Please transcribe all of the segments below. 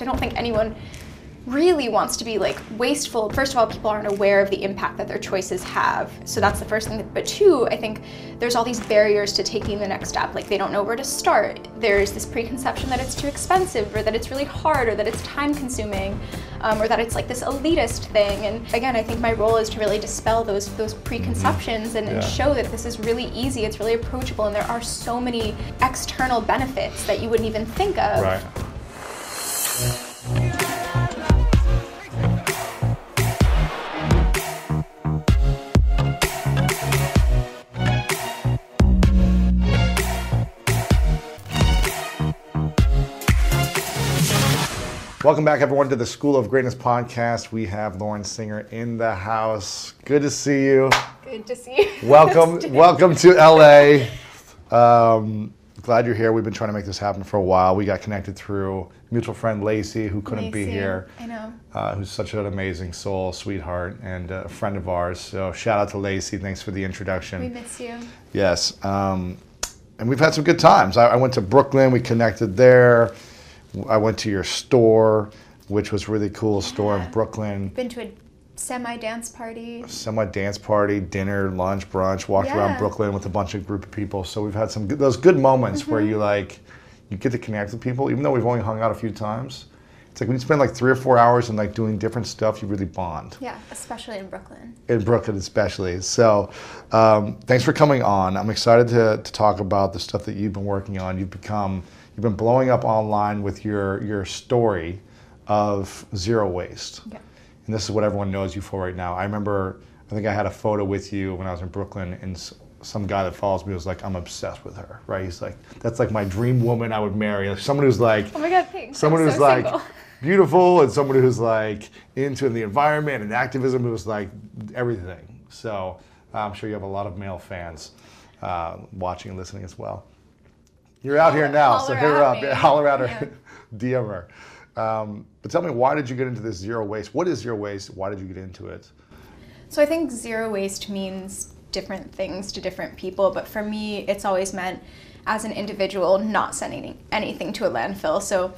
I don't think anyone really wants to be like wasteful. First of all, people aren't aware of the impact that their choices have. So that's the first thing. But two, I think there's all these barriers to taking the next step. Like they don't know where to start. There's this preconception that it's too expensive or that it's really hard or that it's time consuming or that it's like this elitist thing. And again, I think my role is to really dispel those preconceptions and show that this is really easy, it's really approachable, and there are so many external benefits that you wouldn't even think of. Right. Welcome back, everyone, to the School of Greatness podcast. We have Lauren Singer in the house. Good to see you. Good to see you. Welcome, welcome to LA. Glad you're here. We've been trying to make this happen for a while. We got connected through mutual friend Lacey, who couldn't be here. I know. Who's such an amazing soul, sweetheart, and a friend of ours. So shout out to Lacey. Thanks for the introduction. We miss you. Yes, and we've had some good times. I went to Brooklyn. We connected there. I went to your store, which was really cool, store in Brooklyn. Been to a semi-dance party. Dinner, lunch, brunch, walked around Brooklyn with a bunch of group of people. So we've had some those good moments where you like, you get to connect with people, even though we've only hung out a few times. It's like when you spend like 3 or 4 hours and like doing different stuff, you really bond. Yeah, especially in Brooklyn. In Brooklyn especially. So thanks for coming on. I'm excited to talk about the stuff that you've been working on. You've been blowing up online with your story of zero waste. Yeah. And this is what everyone knows you for right now. I remember, I think I had a photo with you when I was in Brooklyn, and some guy that follows me was like, I'm obsessed with her, right? He's like, that's like my dream woman I would marry. Like someone who's like, oh my God, thanks. Someone who's like beautiful and someone who's like into the environment and activism, it was like everything. So I'm sure you have a lot of male fans watching and listening as well. You're out here now, so hit her up, holler at her, DM her. But tell me, why did you get into this zero waste? What is zero waste? Why did you get into it? So I think zero waste means different things to different people, but for me, it's always meant as an individual not sending anything to a landfill. So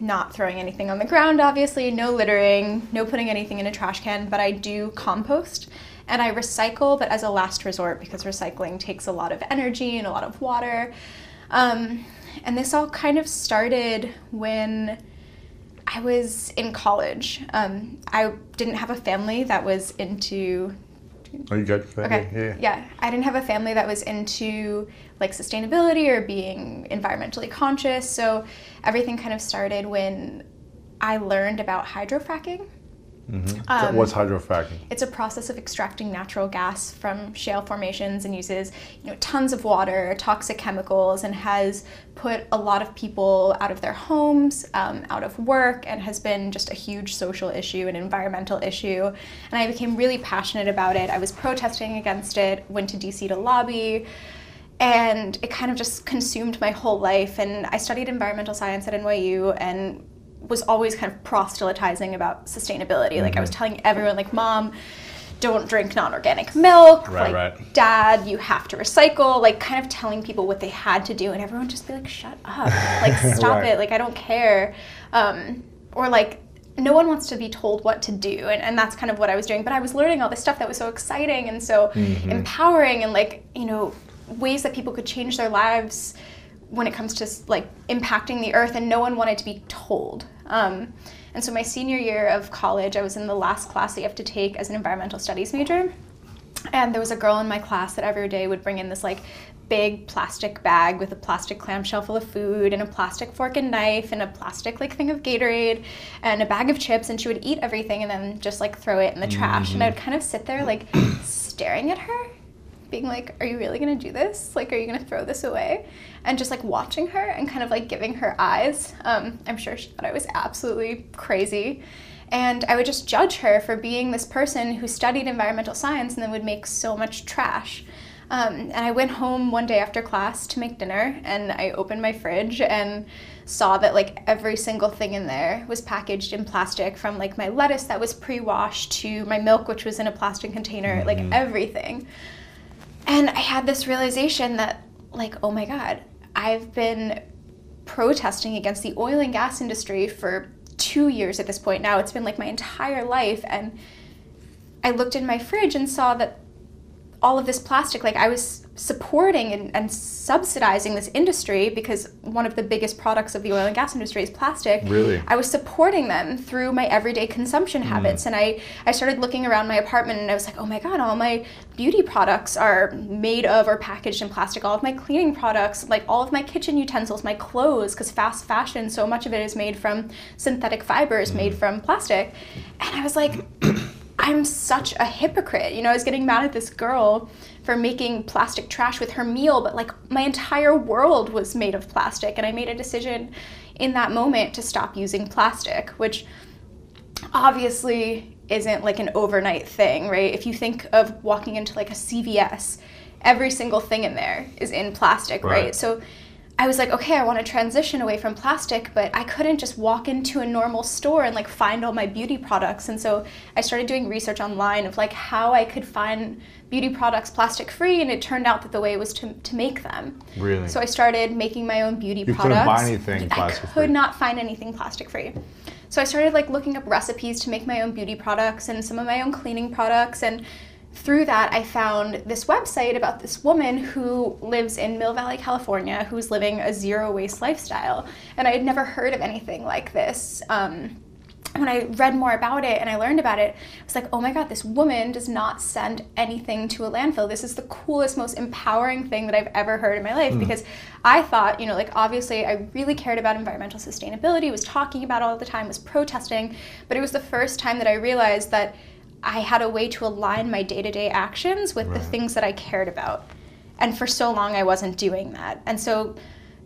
not throwing anything on the ground, obviously, no littering, no putting anything in a trash can, but I do compost. And I recycle, but as a last resort, because recycling takes a lot of energy and a lot of water. And this all kind of started when I was in college. I didn't have a family that was into... Are you good? Okay. Yeah. I didn't have a family that was into like sustainability or being environmentally conscious. So everything kind of started when I learned about hydrofracking. Mm-hmm. What's hydrofracking? It's a process of extracting natural gas from shale formations and uses, tons of water, toxic chemicals, and has put a lot of people out of their homes, out of work, and has been just a huge social issue, an environmental issue. And I became really passionate about it. I was protesting against it, went to D.C. to lobby, and it kind of just consumed my whole life. And I studied environmental science at NYU and was always kind of proselytizing about sustainability. Mm-hmm. Like I was telling everyone, like, Mom, don't drink non-organic milk. Right, like, right. Dad, you have to recycle. Like kind of telling people what they had to do, and everyone just be like, shut up. Like stop right. it. Like I don't care. Or like no one wants to be told what to do. And that's kind of what I was doing. But I was learning all this stuff that was so exciting and so empowering and like, ways that people could change their lives when it comes to like impacting the earth, and no one wanted to be told. And so my senior year of college, I was in the last class that you have to take as an environmental studies major. And there was a girl in my class that every day would bring in this like big plastic bag with a plastic clamshell full of food and a plastic fork and knife and a plastic like thing of Gatorade and a bag of chips, and she would eat everything and then just like throw it in the trash. And I would kind of sit there like staring at her, being like, are you really gonna do this? Like, are you gonna throw this away? And just like watching her and kind of like giving her eyes. I'm sure she thought I was absolutely crazy. And I would just judge her for being this person who studied environmental science and then would make so much trash. And I went home one day after class to make dinner, and I opened my fridge and saw that like every single thing in there was packaged in plastic, from like my lettuce that was pre-washed to my milk, which was in a plastic container, like everything. And I had this realization that, like, oh my God, I've been protesting against the oil and gas industry for 2 years at this point now. It's been like my entire life. And I looked in my fridge and saw that all of this plastic, like I was supporting and subsidizing this industry, because one of the biggest products of the oil and gas industry is plastic. Really? I was supporting them through my everyday consumption habits. And I started looking around my apartment and I was like, oh my God, all my beauty products are made of or packaged in plastic, all of my cleaning products, like all of my kitchen utensils, my clothes, because fast fashion, so much of it is made from synthetic fibers, made from plastic. And I was like, I'm such a hypocrite. You know, I was getting mad at this girl for making plastic trash with her meal, but like my entire world was made of plastic. And I made a decision in that moment to stop using plastic, which obviously isn't like an overnight thing, right? If you think of walking into like a CVS, every single thing in there is in plastic, right? So I was like, okay, I want to transition away from plastic, but I couldn't just walk into a normal store and like find all my beauty products. And so I started doing research online of like how I could find beauty products plastic free, and it turned out that the way was to make them. Really? So I started making my own beauty products. You couldn't buy anything plastic free. I could not find anything plastic free. So I started like looking up recipes to make my own beauty products and some of my own cleaning products, and through that, I found this website about this woman who lives in Mill Valley, California, who's living a zero-waste lifestyle. And I had never heard of anything like this. When I read more about it and I learned about it, I was like, oh my God, this woman does not send anything to a landfill. This is the coolest, most empowering thing that I've ever heard in my life. Because I thought, you know, like obviously I really cared about environmental sustainability, was talking about it all the time, was protesting, but it was the first time that I realized that I had a way to align my day-to-day actions with the things that I cared about. And for so long, I wasn't doing that. And so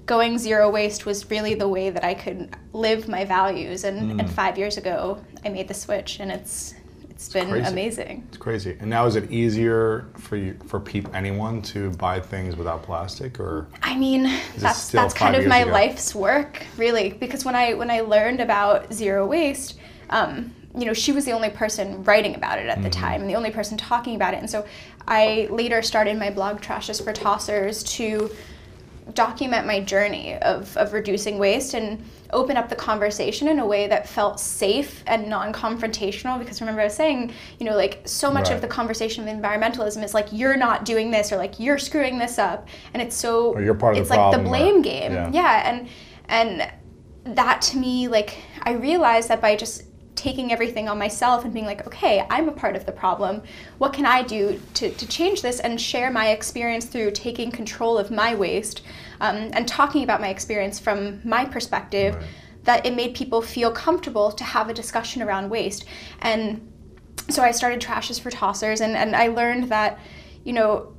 going zero waste was really the way that I could live my values. And, and 5 years ago, I made the switch, and it's been crazy. Amazing. It's crazy. And now is it easier for you, anyone to buy things without plastic, or? I mean, that's kind of my life's work, really. Because when I learned about zero waste, you know, she was the only person writing about it at the time, and the only person talking about it. And so I later started my blog, Trash is for Tossers, to document my journey of reducing waste and open up the conversation in a way that felt safe and non-confrontational. Because remember I was saying, you know, like so much of the conversation of environmentalism is like, you're not doing this, or like, you're screwing this up. And it's so, or you're part of the problem, like the blame game. And that to me, like, I realized that by just taking everything on myself and being like, okay, I'm a part of the problem. What can I do to change this, and share my experience through taking control of my waste and talking about my experience from my perspective, that it made people feel comfortable to have a discussion around waste. And so I started Trash is for Tossers, and I learned that, you know,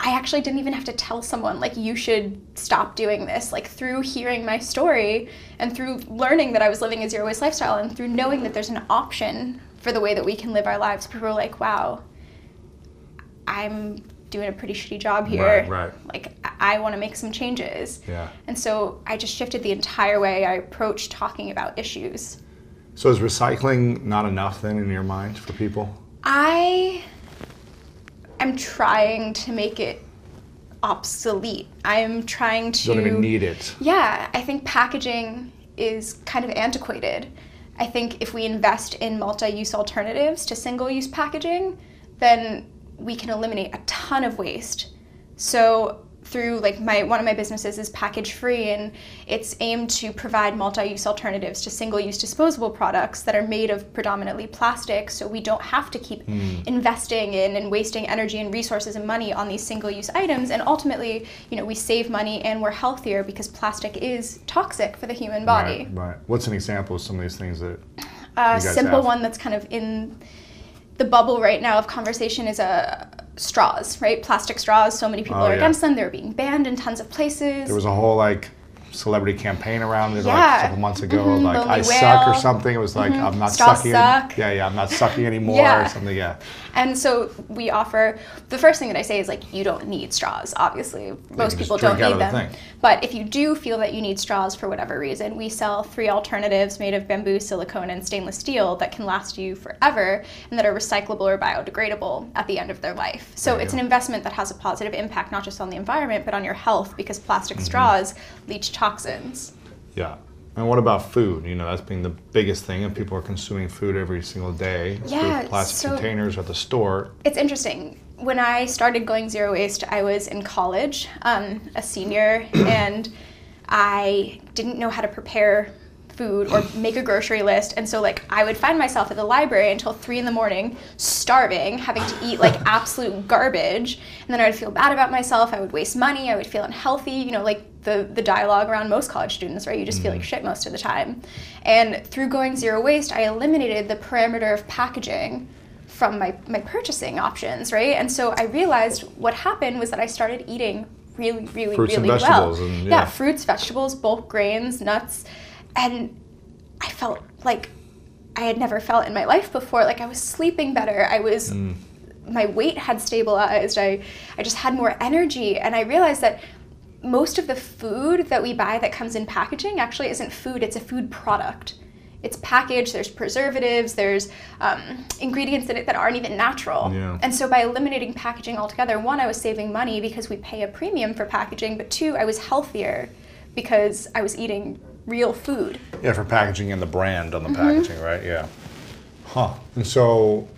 I actually didn't even have to tell someone, like, you should stop doing this. Like, through hearing my story and through learning that I was living a zero-waste lifestyle, and through knowing that there's an option for the way that we can live our lives, people were like, wow, I'm doing a pretty shitty job here. Like, I want to make some changes. And so I just shifted the entire way I approached talking about issues. So is recycling not enough, then, in your mind for people? I'm trying to make it obsolete. I'm trying to... You don't even need it. Yeah, I think packaging is kind of antiquated. I think if we invest in multi-use alternatives to single-use packaging, then we can eliminate a ton of waste. So through like one of my businesses is Package Free, and it's aimed to provide multi-use alternatives to single-use disposable products that are made of predominantly plastic, so we don't have to keep investing in and wasting energy and resources and money on these single-use items. And ultimately, you know, we save money and we're healthier because plastic is toxic for the human body. What's an example of some of these things that you guys simple have? One that's kind of in the bubble right now of conversation is straws, right? Plastic straws. So many people are against them. They're being banned in tons of places. There was a whole like celebrity campaign around it like a couple months ago. Like I suck or something. It was like I'm not straws sucking. I'm not sucking anymore or something. And so we offer, the first thing that I say is like, you don't need straws. Obviously, most people don't need them. But if you do feel that you need straws for whatever reason, we sell 3 alternatives made of bamboo, silicone, and stainless steel that can last you forever and that are recyclable or biodegradable at the end of their life. So it's an investment that has a positive impact, not just on the environment, but on your health, because plastic straws leach toxins. Yeah. And what about food? You know, that's being the biggest thing, and people are consuming food every single day through plastic containers at the store. It's interesting. When I started going zero waste, I was in college, a senior, and I didn't know how to prepare food or make a grocery list, and so like I would find myself at the library until 3 in the morning, starving, having to eat like absolute garbage, and then I would feel bad about myself, I would waste money, I would feel unhealthy, you know, like the dialogue around most college students, right? You just feel like shit most of the time. And through going zero waste, I eliminated the parameter of packaging from my purchasing options, right? And so I realized what happened was that I started eating really well. And, yeah, fruits, vegetables, bulk grains, nuts. And I felt like I had never felt in my life before. Like I was sleeping better. I was, my weight had stabilized. I just had more energy. And I realized that most of the food that we buy that comes in packaging actually isn't food. It's a food product. It's packaged. There's preservatives. There's ingredients in it that aren't even natural. Yeah. And so by eliminating packaging altogether, one, I was saving money because we pay a premium for packaging. But two, I was healthier because I was eating real food. Yeah, for packaging and the brand on the packaging, right? Yeah. Huh. And so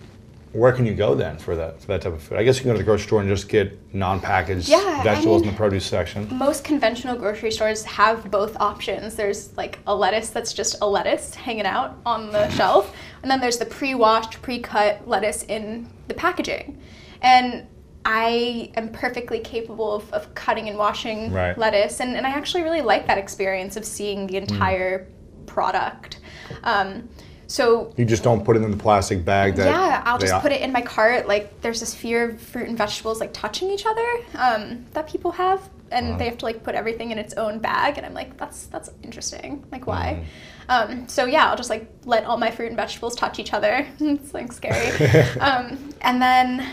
where can you go then for that type of food? I guess you can go to the grocery store and just get non-packaged vegetables in the produce section. Most conventional grocery stores have both options. There's like a lettuce that's just a lettuce hanging out on the shelf, and then there's the pre-washed, pre-cut lettuce in the packaging. And I am perfectly capable of cutting and washing lettuce, and I actually really like that experience of seeing the entire product. So you just don't put it in the plastic bag that I'll just put it in my cart. Like there's this fear of fruit and vegetables like touching each other that people have, and they have to like put everything in its own bag, and I'm like, that's interesting, like why? So yeah, I'll just like let all my fruit and vegetables touch each other. It's like scary. And then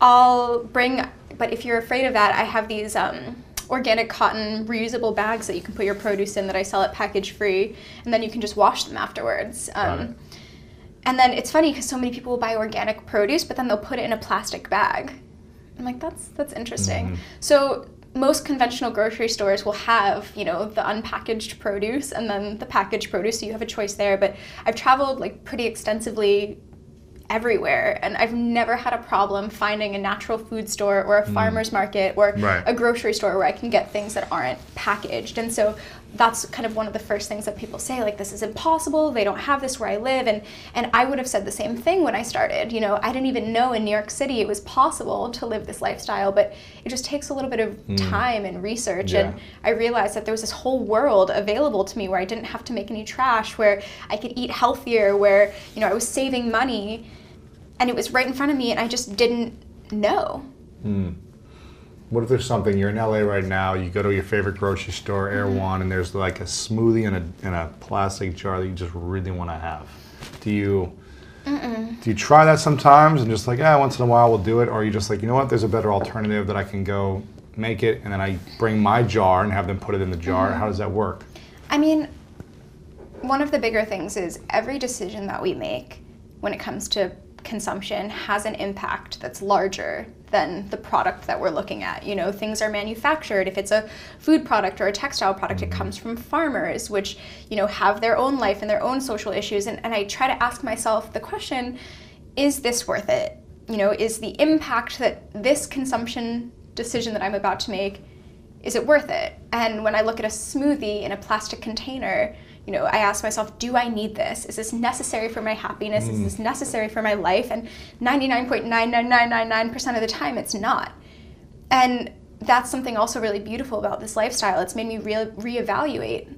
I'll bring, but if you're afraid of that, I have these organic cotton reusable bags that you can put your produce in that I sell at Package Free, and then you can just wash them afterwards. And then it's funny because so many people will buy organic produce, but then they'll put it in a plastic bag. I'm like, that's interesting. So most conventional grocery stores will have, you know, the unpackaged produce and then the packaged produce, so you have a choice there. But I've traveled like pretty extensively everywhere, and I've never had a problem finding a natural food store or a farmer's market or a grocery store where I can get things that aren't packaged. And so that's kind of one of the first things that people say, like, this is impossible, they don't have this where I live. And I would have said the same thing when I started. You know, I didn't even know in New York City it was possible to live this lifestyle, but it just takes a little bit of time and research. And I realized that there was this whole world available to me where I didn't have to make any trash, where I could eat healthier, where, you know, I was saving money, and it was right in front of me, and I just didn't know. What if there's something, you're in LA right now, you go to your favorite grocery store, Air One, and there's like a smoothie in a plastic jar that you just really want to have? Do you try that sometimes and just like, once in a while we'll do it, or are you just like, you know what, there's a better alternative that I can go make it, and then I bring my jar and have them put it in the jar? How does that work? I mean, one of the bigger things is every decision that we make when it comes to consumption has an impact that's larger than the product that we're looking at. You know, things are manufactured. If it's a food product or a textile product, it comes from farmers, which, you know, have their own life and their own social issues. And I try to ask myself the question, is this worth it? You know, is the impact that this consumption decision that I'm about to make, is it worth it? And when I look at a smoothie in a plastic container, you know, I ask myself, do I need this? Is this necessary for my happiness? Is this necessary for my life? And 99.99999% of the time, it's not. And that's something also really beautiful about this lifestyle. It's made me reevaluate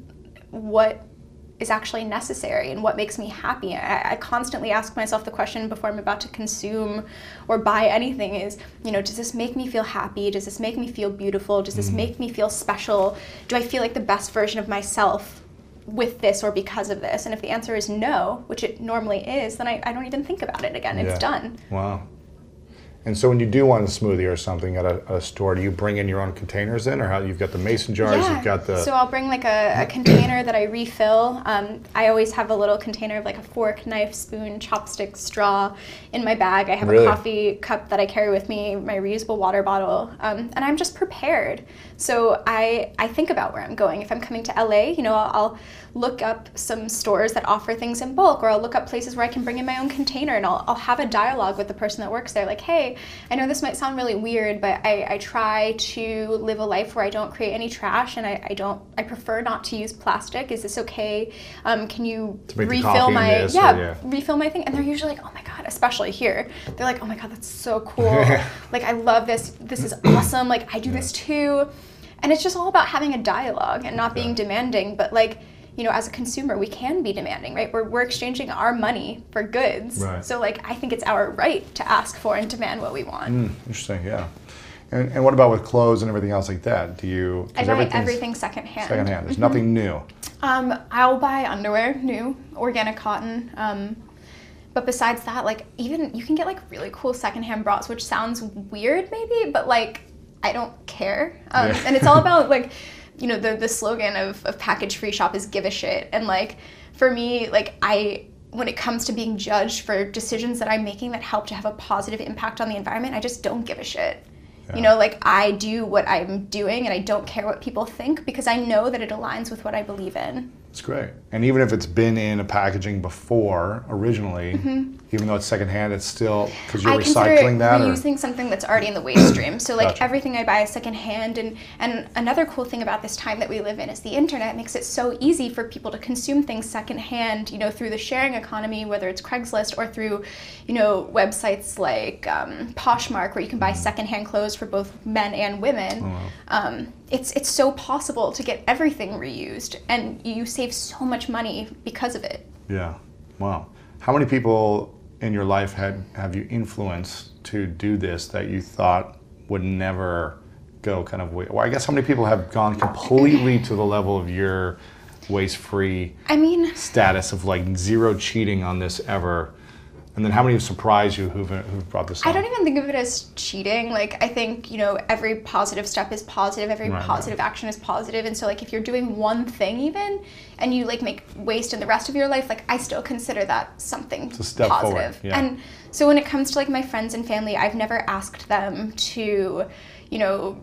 what is actually necessary and what makes me happy. I constantly ask myself the question before I'm about to consume or buy anything is, you know, does this make me feel happy? Does this make me feel beautiful? Does this make me feel special? Do I feel like the best version of myself with this or because of this? And if the answer is no, which it normally is, then I don't even think about it again. It's done. Wow. And so when you do want a smoothie or something at a store, do you bring in your own containers in, or how you've got the mason jars, yeah. you've got the... So I'll bring like a container that I refill. I always have a little container of like a fork, knife, spoon, chopstick, straw in my bag. I have really? A coffee cup that I carry with me, my reusable water bottle, and I'm just prepared. So I think about where I'm going. If I'm coming to LA, you know, I'll look up some stores that offer things in bulk, or I'll look up places where I can bring in my own container, and I'll have a dialogue with the person that works there, like, hey, I know this might sound really weird, but I try to live a life where I don't create any trash, and I prefer not to use plastic. Is this okay? Can you refill my refill my thing? And they're usually like, oh my god, especially here, they're like, oh my god, that's so cool. Like, I love this. This is awesome. Like, I do this too. And it's just all about having a dialogue and not being demanding, but like, you know, as a consumer, we can be demanding, right? We're exchanging our money for goods. Right. So, like, I think it's our right to ask for and demand what we want. Interesting, yeah. And what about with clothes and everything else like that? Do you... I buy everything secondhand. Secondhand. There's nothing new. I'll buy underwear, new, organic cotton. But besides that, like, even you can get, like, really cool secondhand bras, which sounds weird maybe, but, like, I don't care. And it's all about, like... You know, the slogan of Package Free Shop is give a shit. And like, for me, like when it comes to being judged for decisions that I'm making that help to have a positive impact on the environment, I just don't give a shit. Yeah. You know, like I do what I'm doing and I don't care what people think because I know that it aligns with what I believe in. That's great. And even if it's been in a packaging before, originally, even though it's secondhand, it's still, because you're recycling that? I consider reusing something that's already in the waste stream. So like everything I buy is secondhand. And another cool thing about this time that we live in is the internet makes it so easy for people to consume things secondhand, you know, through the sharing economy, whether it's Craigslist or through, you know, websites like Poshmark, where you can buy secondhand clothes for both men and women. It's so possible to get everything reused, and you save so much money because of it. Yeah, wow. How many people in your life have you influenced to do this that you thought would never go kind of, well, I guess how many people have gone completely to the level of your waste-free status of like zero cheating on this ever? And then how many have surprised you who've brought this up? I don't even think of it as cheating. Like, I think, you know, every positive step is positive. Every positive action is positive. And so, like, if you're doing one thing even, and you, like, make waste in the rest of your life, like, I still consider that something positive. It's a step forward. Yeah. And so when it comes to, like, my friends and family, I've never asked them to, you know,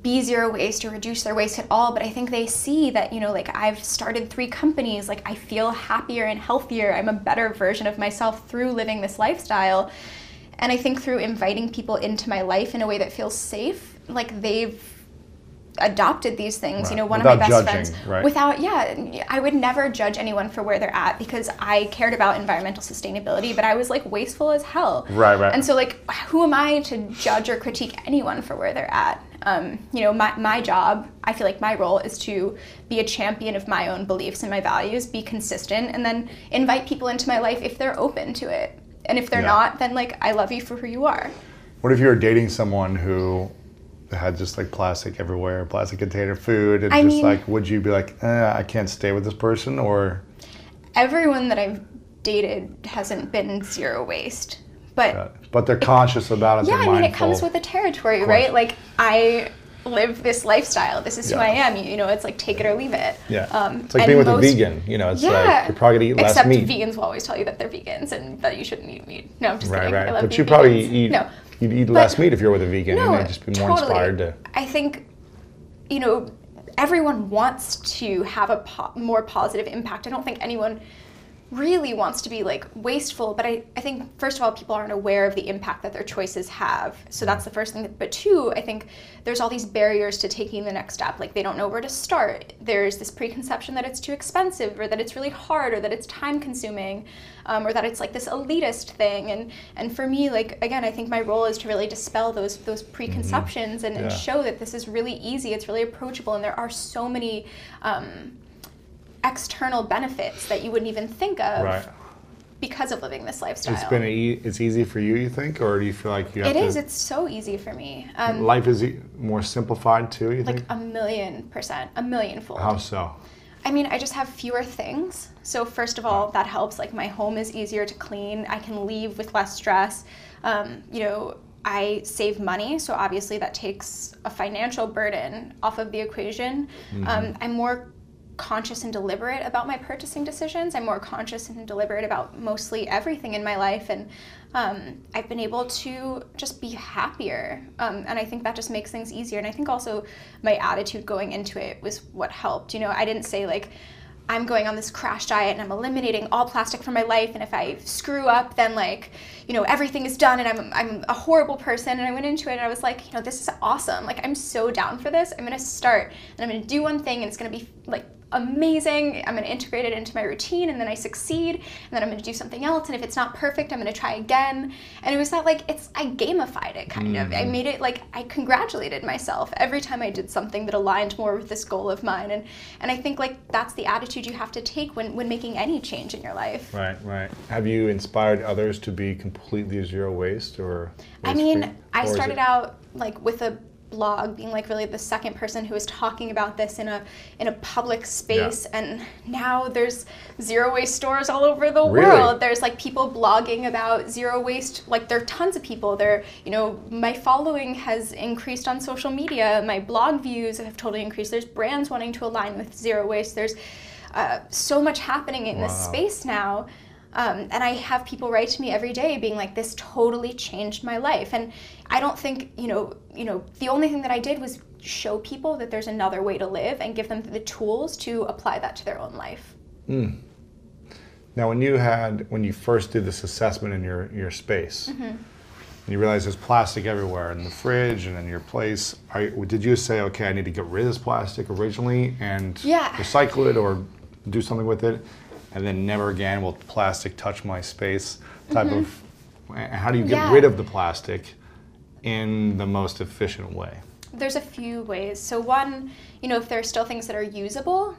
be zero waste or reduce their waste at all, but I think they see that, you know, like I've started 3 companies, like I feel happier and healthier, I'm a better version of myself through living this lifestyle. And I think through inviting people into my life in a way that feels safe, like they've adopted these things, you know, one without of my best judging, friends, without, I would never judge anyone for where they're at because I cared about environmental sustainability, but I was like wasteful as hell. And so like, who am I to judge or critique anyone for where they're at? You know, my job, I feel like my role is to be a champion of my own beliefs and my values, be consistent, and then invite people into my life if they're open to it. And if they're not, then like, I love you for who you are. What if you were dating someone who had just like plastic everywhere, plastic container food, and I just mean, like, would you be like, I can't stay with this person? Or everyone that I've dated hasn't been zero waste. But they're conscious about it. Yeah, I mean, it comes with the territory, right? Like, I live this lifestyle. This is who I am. You know, it's like take it or leave it. Yeah. It's like being with a vegan. You know, it's like you're probably going to eat less meat. Except vegans will always tell you that they're vegans and that you shouldn't eat meat. No, I'm just kidding. I love but you probably eat, you'd eat less meat if you're with a vegan. No, and just be more inspired to... I think, you know, everyone wants to have a more positive impact. I don't think anyone... really wants to be like wasteful, but I think first of all people aren't aware of the impact that their choices have, so that's the first thing. But two, I think there's all these barriers to taking the next step, like they don't know where to start. There's this preconception that it's too expensive, or that it's really hard, or that it's time consuming, or that it's like this elitist thing. And for me, like again, I think my role is to really dispel those preconceptions and show that this is really easy, it's really approachable, and there are so many external benefits that you wouldn't even think of because of living this lifestyle. It's been it's easy for you think, or do you feel like you have to... It is. It's so easy for me. Life is more simplified too, you think? Like 1,000,000%, 1,000,000-fold. How so? I mean, I just have fewer things. So first of all, that helps. Like my home is easier to clean. I can leave with less stress. You know, I save money, so obviously that takes a financial burden off of the equation. Mm-hmm. I'm more conscious and deliberate about my purchasing decisions. I'm more conscious and deliberate about mostly everything in my life, and I've been able to just be happier, and I think that just makes things easier. And I think also my attitude going into it was what helped. You know, I didn't say like, I'm going on this crash diet and I'm eliminating all plastic from my life, and if I screw up, then like, you know, everything is done and I'm a horrible person. And I went into it and I was like, you know, this is awesome. Like, I'm so down for this. I'm gonna start and I'm gonna do one thing and it's gonna be like amazing. I'm gonna integrate it into my routine, and then I succeed, and then I'm gonna do something else. And if it's not perfect, I'm gonna try again. And it was that like, I gamified it kind of. I made it like, I congratulated myself every time I did something that aligned more with this goal of mine. And I think like that's the attitude you have to take when making any change in your life. Right, right. Have you inspired others to be completely zero waste or waste-free? I mean, I started out like with a blog, being like really the second person who was talking about this in a public space, yeah. And now there's zero waste stores all over the really? World. There's like people blogging about zero waste. Like, there are tons of people. There, you know, my following has increased on social media. My blog views have totally increased. There's brands wanting to align with zero waste. There's so much happening in wow. this space now, and I have people write to me every day being like, this totally changed my life. And I don't think, you know, the only thing that I did was show people that there's another way to live and give them the tools to apply that to their own life. Mm. Now, when you first did this assessment in your space, mm-hmm. and you realize there's plastic everywhere in the fridge and in your place, did you say, okay, I need to get rid of this plastic originally and yeah. recycle it or do something with it, and then never again will plastic touch my space type mm-hmm. of, how do you get yeah. rid of the plastic in the most efficient way? There's a few ways. So one, you know, if there are still things that are usable,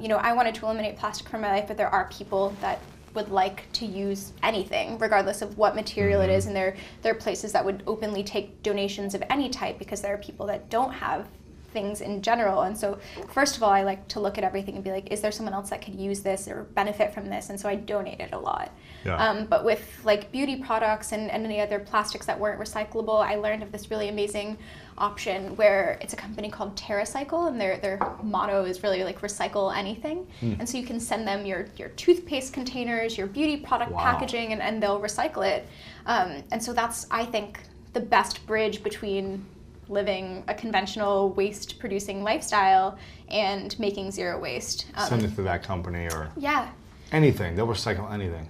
you know, I wanted to eliminate plastic from my life, but there are people that would like to use anything, regardless of what material mm-hmm. it is, and there are places that would openly take donations of any type because there are people that don't have things in general. And so first of all, I like to look at everything and be like, is there someone else that could use this or benefit from this? And so I donated a lot. Yeah. But with like beauty products and any other plastics that weren't recyclable, I learned of this really amazing option where it's a company called TerraCycle, and their motto is really like recycle anything. Mm. And so you can send them your toothpaste containers, your beauty product wow. packaging, and they'll recycle it. And so that's, I think, the best bridge between living a conventional waste-producing lifestyle and making zero waste. Send it to that company or yeah, anything. They'll recycle anything.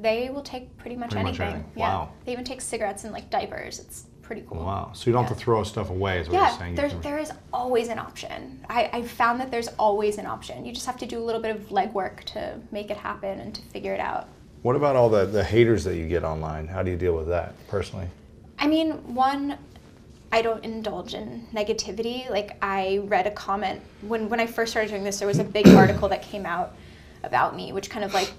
They will take pretty much anything. Yeah. Wow. They even take cigarettes and like diapers. It's pretty cool. Wow. So you don't yeah. have to throw stuff away, is what yeah, you're saying. Yeah, there is always an option. I've found that there's always an option. You just have to do a little bit of legwork to make it happen and to figure it out. What about all the haters that you get online? How do you deal with that personally? I mean, one, I don't indulge in negativity. Like, I read a comment when I first started doing this, there was a big article that came out about me, which kind of like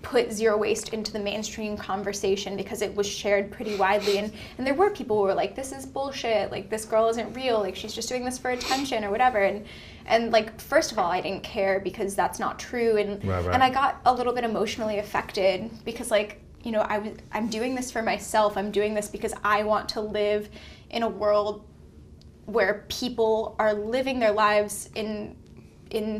put zero waste into the mainstream conversation because it was shared pretty widely. And there were people who were like, this is bullshit. Like, this girl isn't real. Like, she's just doing this for attention or whatever. And like, first of all, I didn't care because that's not true. Right. And I got a little bit emotionally affected because like, you know, I'm doing this for myself. I'm doing this because I want to live in a world where people are living their lives in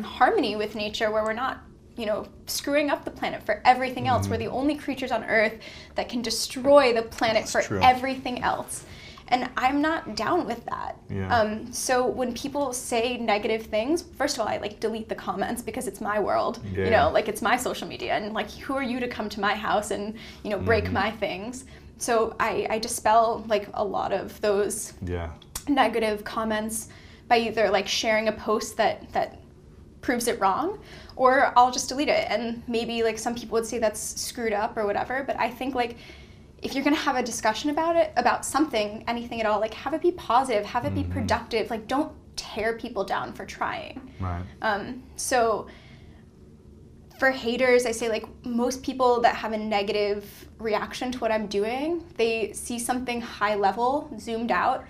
harmony with nature, where we're not, you know, screwing up the planet for everything else. Mm-hmm. We're the only creatures on Earth that can destroy the planet That's for true. Everything else. And I'm not down with that. Yeah. So when people say negative things, first of all, I like delete the comments because it's my world. Yeah. You know, like, it's my social media, and like, who are you to come to my house and, you know, break mm-hmm. my things? So I dispel like a lot of those yeah. negative comments by either like sharing a post that proves it wrong, or I'll just delete it. And maybe like some people would say that's screwed up or whatever, but I think like, if you're going to have a discussion about it, about something, anything at all, like, have it be positive, have it be mm-hmm. productive. Like, don't tear people down for trying. Right. So for haters, I say, like, most people that have a negative reaction to what I'm doing, they see something high level, zoomed out,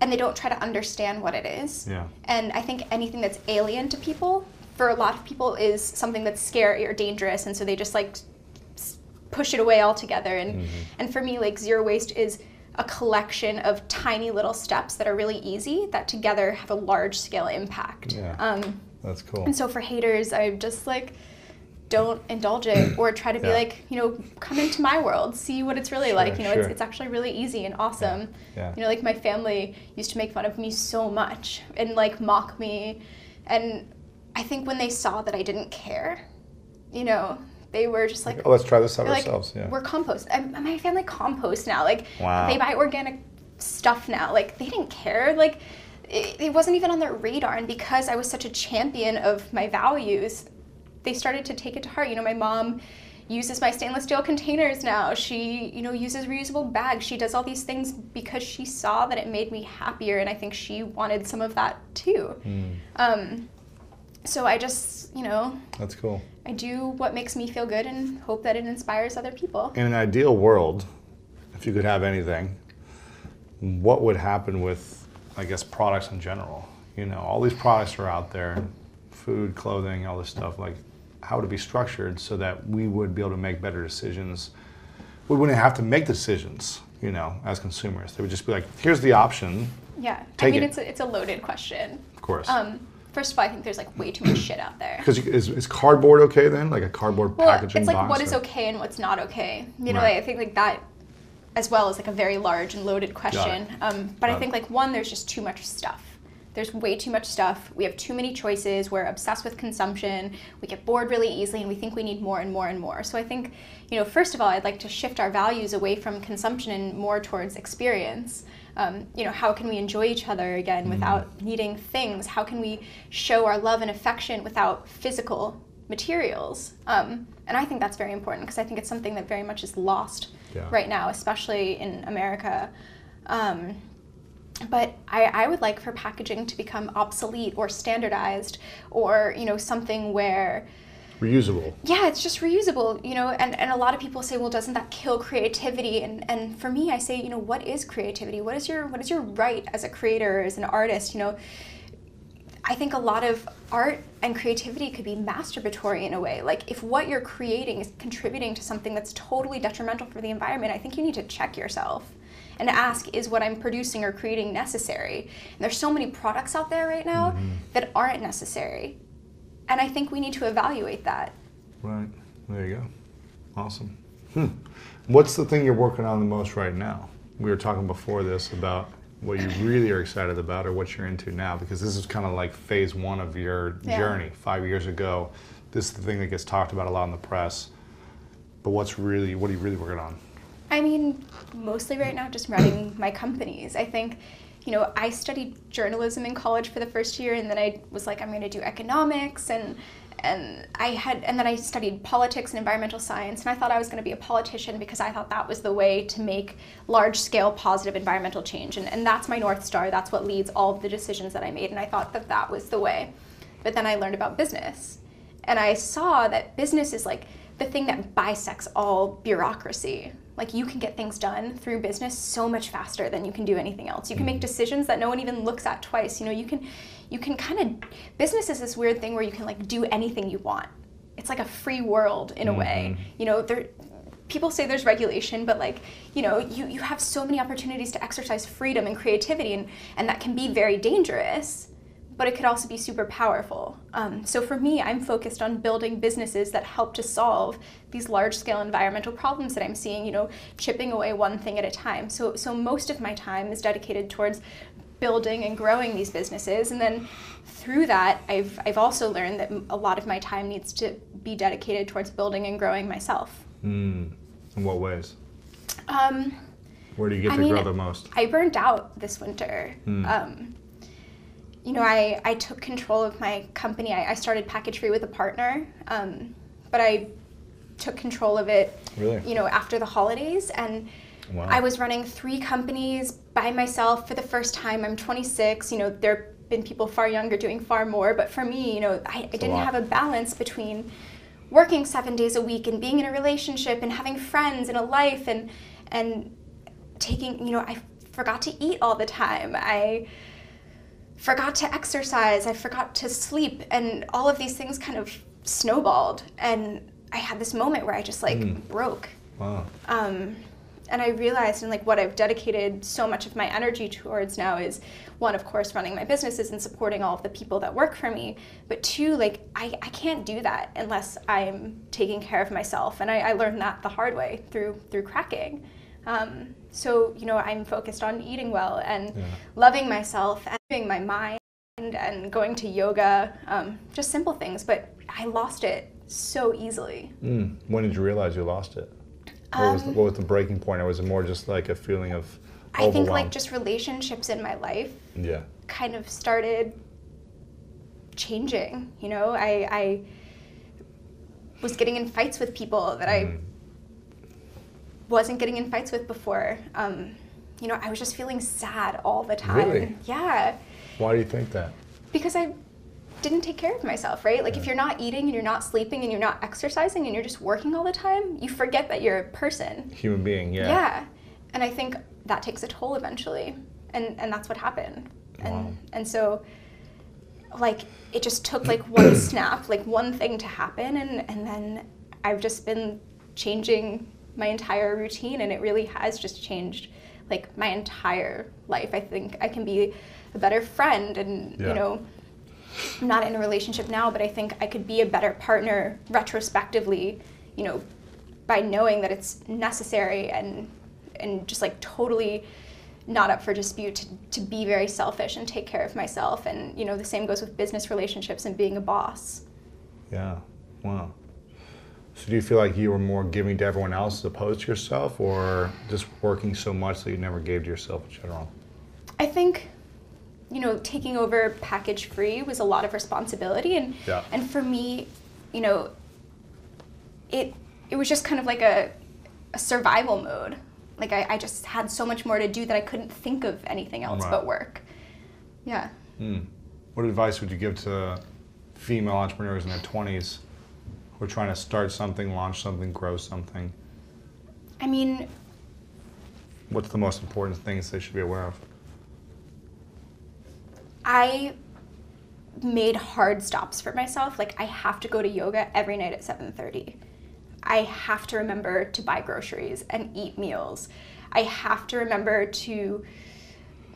and they don't try to understand what it is. Yeah. And I think anything that's alien to people, for a lot of people, is something that's scary or dangerous, and so they just, like, push it away altogether. And and for me, like, zero waste is a collection of tiny little steps that are really easy that together have a large scale impact. Yeah. That's cool. And so for haters, I'm just like, don't indulge it, or try to be like, you know, come into my world, see what it's really like. You know, it's actually really easy and awesome. You know, like, my family used to make fun of me so much and like mock me, and I think when they saw that I didn't care, you know, they were just like, oh, let's try this out ourselves. Like, we're compost. My family composts now. Like, they buy organic stuff now. Like, they didn't care. Like, it wasn't even on their radar. And because I was such a champion of my values, they started to take it to heart. You know, my mom uses my stainless steel containers now. She, you know, uses reusable bags. She does all these things because she saw that it made me happier, and I think she wanted some of that too. So I just, you know, that's cool. I do what makes me feel good and hope that it inspires other people. In an ideal world, if you could have anything, what would happen with, I guess, products in general? You know, all these products are out there, food, clothing, all this stuff. Like, how would it be structured so that we would be able to make better decisions? We wouldn't have to make decisions, you know, as consumers. They would just be like, here's the option. Yeah, I mean, it's a loaded question. Of course. First of all, I think there's like way too much shit out there. Because is cardboard okay then? Like a cardboard packaging box? It's like what is okay and what's not okay. You know, like, I think like that as well is like a very large and loaded question. But I think like one, there's just too much stuff. There's way too much stuff. We have too many choices. We're obsessed with consumption. We get bored really easily, and we think we need more and more and more. So I think, you know, first of all, I'd like to shift our values away from consumption and more towards experience. You know, how can we enjoy each other again without needing things? How can we show our love and affection without physical materials? And I think that's very important, because I think it's something that very much is lost right now, especially in America. But I would like for packaging to become obsolete or standardized, or, you know, something where... Reusable. Yeah, it's just reusable, you know, and a lot of people say, well, doesn't that kill creativity? And for me, I say, you know, what is creativity? What is your right as a creator, as an artist? You know, I think a lot of art and creativity could be masturbatory in a way. Like, if what you're creating is contributing to something that's totally detrimental for the environment, I think you need to check yourself and ask, is what I'm producing or creating necessary? And there's so many products out there right now that aren't necessary. And I think we need to evaluate that. Right. There you go. Awesome. What's the thing you're working on the most right now? We were talking before this about what you really are excited about, or what you're into now, because this is kind of like phase one of your journey. 5 years ago, this is the thing that gets talked about a lot in the press. But what are you really working on? I mean, mostly right now, just running my companies. I think, you know, I studied journalism in college for the first year, and then I was like, I'm going to do economics, and then I studied politics and environmental science, and I thought I was going to be a politician because I thought that was the way to make large-scale positive environmental change, and that's my North Star. That's what leads all of the decisions that I made, and I thought that that was the way. But then I learned about business, and I saw that business is like the thing that bisects all bureaucracy. Like, you can get things done through business so much faster than you can do anything else. You can make decisions that no one even looks at twice. You know, you can kind of, business is this weird thing where you can like do anything you want. It's like a free world in a way. You know, people say there's regulation, but like, you know, you have so many opportunities to exercise freedom and creativity, and that can be very dangerous, but it could also be super powerful. So for me, I'm focused on building businesses that help to solve these large-scale environmental problems that I'm seeing, you know, chipping away one thing at a time. So most of my time is dedicated towards building and growing these businesses. And then through that, I've also learned that a lot of my time needs to be dedicated towards building and growing myself. In what ways? Where do you get to grow the most? I burned out this winter. You know, I took control of my company. I started Package Free with a partner, but I took control of it, you know, after the holidays. And I was running 3 companies by myself for the first time. I'm 26. You know, there have been people far younger doing far more. But for me, you know, I didn't have a balance between working 7 days a week and being in a relationship and having friends and a life and taking, you know, I forgot to eat all the time. I forgot to exercise, I forgot to sleep, and all of these things kind of snowballed, and I had this moment where I just like broke. Wow. And I realized, and like what I've dedicated so much of my energy towards now is, one, of course, running my businesses and supporting all of the people that work for me, but two, like I can't do that unless I'm taking care of myself, and I learned that the hard way through cracking. So you know, I'm focused on eating well and loving myself and doing my mind and going to yoga, just simple things. But I lost it so easily. Mm. When did you realize you lost it? What was the breaking point, or was it more just like a feeling of overwhelm? I think like just relationships in my life kind of started changing, you know? I was getting in fights with people that I wasn't getting in fights with before. You know, I was just feeling sad all the time. Really? Yeah. Why do you think that? Because I didn't take care of myself, right? Like if you're not eating and you're not sleeping and you're not exercising and you're just working all the time, you forget that you're a person. Human being, yeah. And I think that takes a toll eventually. And that's what happened. And and so like it just took like one snap, like one thing to happen, and then I've just been changing my entire routine, and it really has just changed like my entire life. I think I can be a better friend, and you know, I'm not in a relationship now, but I think I could be a better partner retrospectively, you know, by knowing that it's necessary and just like totally not up for dispute to be very selfish and take care of myself. And you know, the same goes with business relationships and being a boss. Yeah, wow. So do you feel like you were more giving to everyone else as opposed to yourself, or just working so much that you never gave to yourself in general? I think, you know, taking over Package Free was a lot of responsibility, and for me, you know, it was just kind of like a survival mode. Like I just had so much more to do that I couldn't think of anything else but work. Yeah. Mm. What advice would you give to female entrepreneurs in their 20s who are trying to start something, launch something, grow something? I mean, what's the most important things they should be aware of? I made hard stops for myself. Like I have to go to yoga every night at 7:30. I have to remember to buy groceries and eat meals. I have to remember to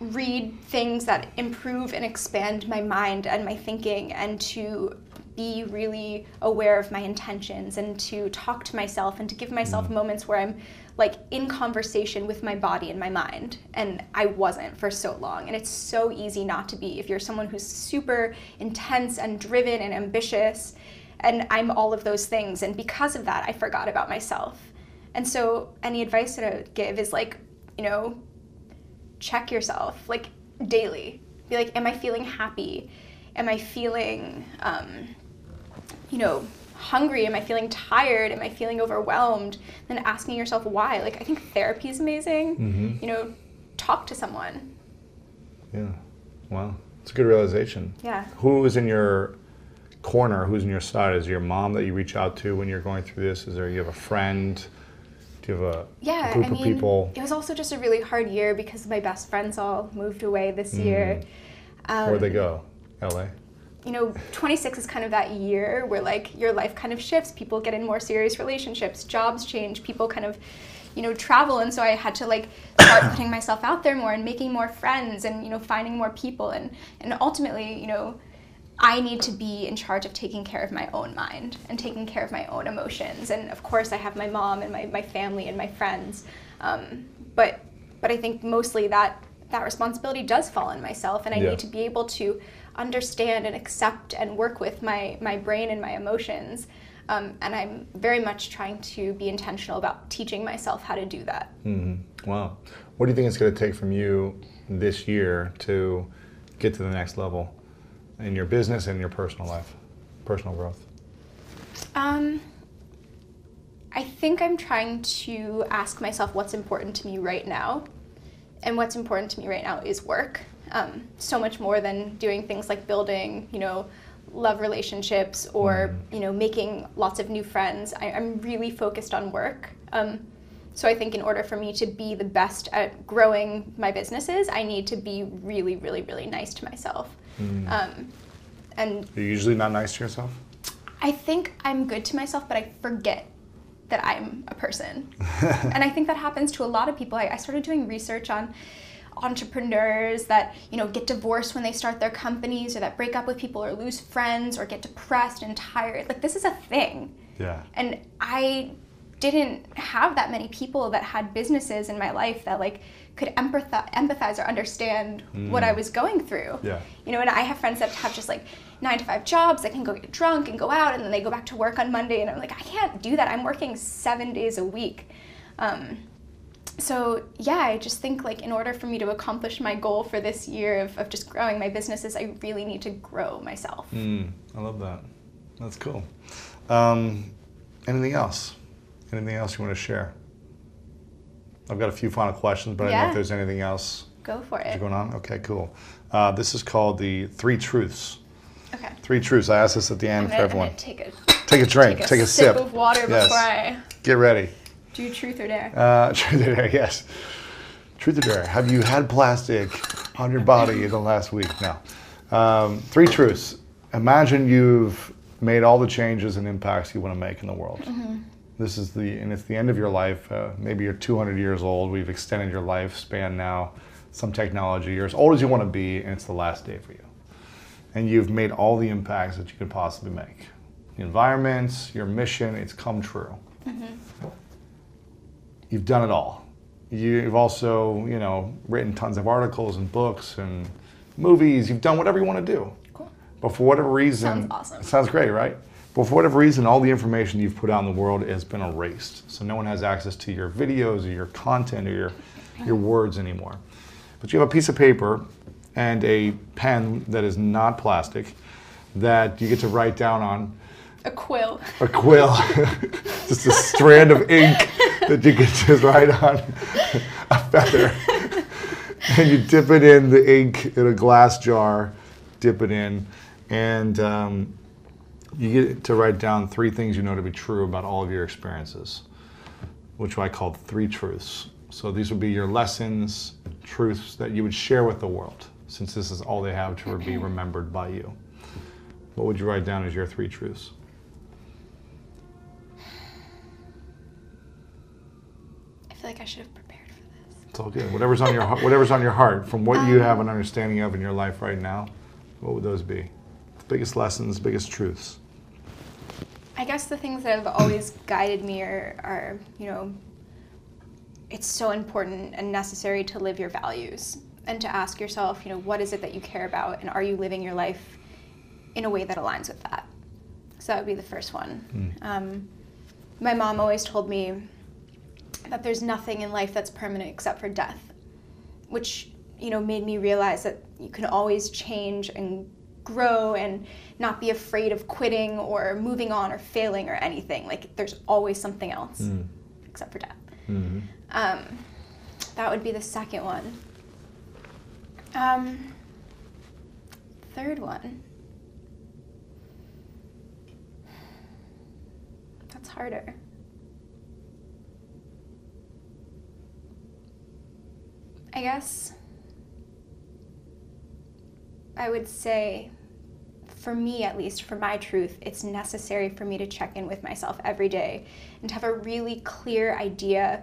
read things that improve and expand my mind and my thinking, and to be really aware of my intentions, and to talk to myself, and to give myself moments where I'm like in conversation with my body and my mind. And I wasn't for so long, and it's so easy not to be if you're someone who's super intense and driven and ambitious, and I'm all of those things, and because of that I forgot about myself. And so any advice that I would give is like, you know, check yourself like daily. Be like, am I feeling happy? Am I feeling, you know, hungry? Am I feeling tired? Am I feeling overwhelmed? And asking yourself why. Like, I think therapy is amazing. Mm-hmm. You know, talk to someone. Yeah. Wow. It's a good realization. Yeah. Who is in your corner? Who's in your side? Is it your mom that you reach out to when you're going through this? Is there, you have a friend? Do you have a group of people? It was also just a really hard year because my best friends all moved away this year. Where'd they go? LA? You know, 26 is kind of that year where like your life kind of shifts, people get in more serious relationships, jobs change, people kind of, you know, travel. And so I had to like start putting myself out there more and making more friends and, you know, finding more people. And ultimately, you know, I need to be in charge of taking care of my own mind and taking care of my own emotions. And of course I have my mom and my family and my friends. But I think mostly that responsibility does fall on myself, and I need to be able to understand and accept and work with my brain and my emotions, and I'm very much trying to be intentional about teaching myself how to do that. Mm-hmm. Wow. What do you think it's going to take from you this year to get to the next level in your business and your personal life, personal growth? I think I'm trying to ask myself what's important to me right now, and what's important to me right now is work. So much more than doing things like building, you know, love relationships or, you know, making lots of new friends. I'm really focused on work. So I think in order for me to be the best at growing my businesses, I need to be really, really, really nice to myself. And you're usually not nice to yourself? I think I'm good to myself, but I forget that I'm a person. And I think that happens to a lot of people. I started doing research on entrepreneurs that, you know, get divorced when they start their companies, or that break up with people, or lose friends, or get depressed and tired. Like, this is a thing. Yeah. And I didn't have that many people that had businesses in my life that like could empathize or understand what I was going through. Yeah. You know, and I have friends that have just like 9-to-5 jobs that can go get drunk and go out, and then they go back to work on Monday, and I'm like, I can't do that. I'm working 7 days a week. So yeah, I just think like in order for me to accomplish my goal for this year of just growing my businesses, I really need to grow myself. I love that. That's cool. Anything else? Anything else you want to share? I've got a few final questions, but yeah. I don't know if there's anything else. Go for it. Is it going on? Okay, cool. This is called the 3 Truths. Okay. 3 Truths. I ask this at the end for everyone. I'm going to take a drink. Take a sip of water before I... Get ready. Do truth or dare. Truth or dare, yes. Truth or dare. Have you had plastic on your body in the last week? No. 3 Truths. Imagine you've made all the changes and impacts you want to make in the world. Mm-hmm. This is it's the end of your life. Maybe you're 200 years old. We've extended your lifespan now. Some technology. You're as old as you want to be, and it's the last day for you. And you've made all the impacts that you could possibly make. The environment, your mission, it's come true. Mm-hmm. You've done it all. You've also, you know, written tons of articles and books and movies. You've done whatever you want to do. Cool. But for whatever reason... Sounds awesome. Sounds great, right? But for whatever reason, all the information you've put out in the world has been erased. So no one has access to your videos or your content or your words anymore. But you have a piece of paper and a pen that is not plastic that you get to write down on. A quill. A quill. Just a strand of ink that you get to write on a feather. And you dip it in the ink in a glass jar, dip it in, and... you get to write down 3 things you know to be true about all of your experiences, which I call 3 truths. So these would be your lessons, truths that you would share with the world, since this is all they have to be remembered by you. What would you write down as your 3 truths? I feel like I should have prepared for this. It's all good. Whatever's on your heart, from what you have an understanding of in your life right now, what would those be? Biggest lessons, biggest truths? I guess the things that have always guided me are, you know, it's so important and necessary to live your values and to ask yourself, you know, what is it that you care about, and are you living your life in a way that aligns with that? So that would be the first one. My mom always told me that there's nothing in life that's permanent except for death, which, you know, made me realize that you can always change and grow and not be afraid of quitting or moving on or failing or anything. Like, there's always something else except for death. Mm-hmm. That would be the second one. Third one. That's harder. I guess I would say, for me at least, for my truth, it's necessary for me to check in with myself every day and to have a really clear idea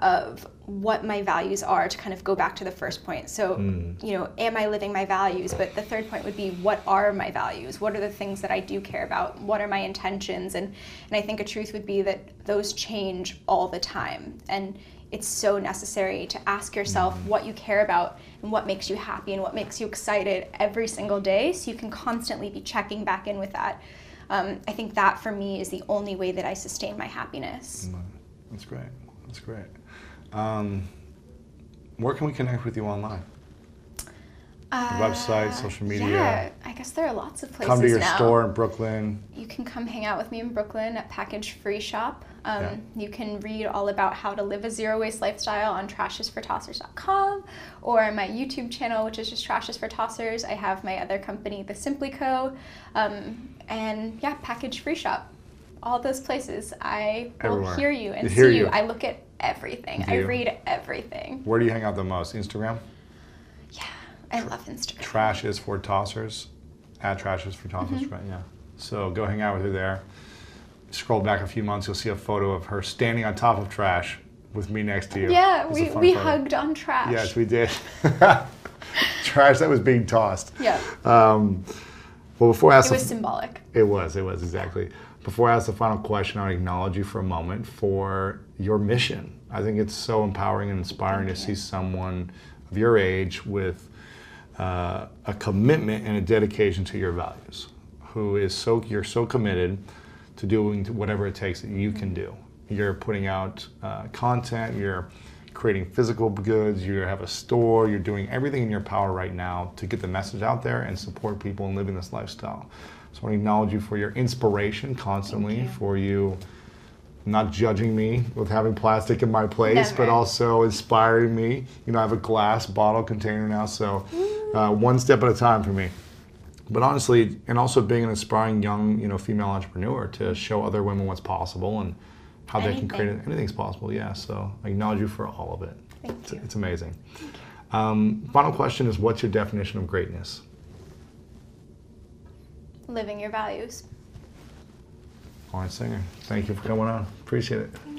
of what my values are, to kind of go back to the first point. So, you know, am I living my values? But the third point would be, what are my values? What are the things that I do care about? What are my intentions? And I think a truth would be that those change all the time. And it's so necessary to ask yourself what you care about and what makes you happy and what makes you excited every single day, so you can constantly be checking back in with that. I think that for me is the only way that I sustain my happiness. That's great. That's great. Where can we connect with you online? Website, social media. Yeah, I guess there are lots of places now. Come to your store in Brooklyn. You can come hang out with me in Brooklyn at Package Free Shop. You can read all about how to live a zero-waste lifestyle on trashisfortossers.com, or my YouTube channel, which is just Trash is for Tossers. I have my other company, The Simply Co. And yeah, Package Free Shop. All those places. I will hear you and see you. I look at everything. I read everything. Where do you hang out the most? Instagram? Yeah. I love Instagram. Trash is for Tossers, at Trash is for Tossers, right? Yeah. So go hang out with her there. scroll back a few months, you'll see a photo of her standing on top of trash with me next to you. Yeah, we hugged on trash. Yes, we did. Trash that was being tossed. Yeah. Well, before I ask, it was symbolic. It was exactly. Before I ask the final question, I want to acknowledge you for a moment for your mission. I think it's so empowering and inspiring to see someone of your age with a commitment and a dedication to your values, who is you're so committed to doing whatever it takes that you can do. You're putting out content, you're creating physical goods, you have a store, you're doing everything in your power right now to get the message out there and support people in living this lifestyle. So I want to acknowledge you for your inspiration constantly, for you not judging me with having plastic in my place, but also inspiring me. You know, I have a glass bottle container now, so one step at a time for me. But honestly, and also being an inspiring young, female entrepreneur to show other women what's possible and how they can create anything's possible. Yeah, so I acknowledge you for all of it. Thank you. It's amazing. Thank you. Final question is, what's your definition of greatness? Living your values. Lauren Singer, thank you for coming on. Appreciate it.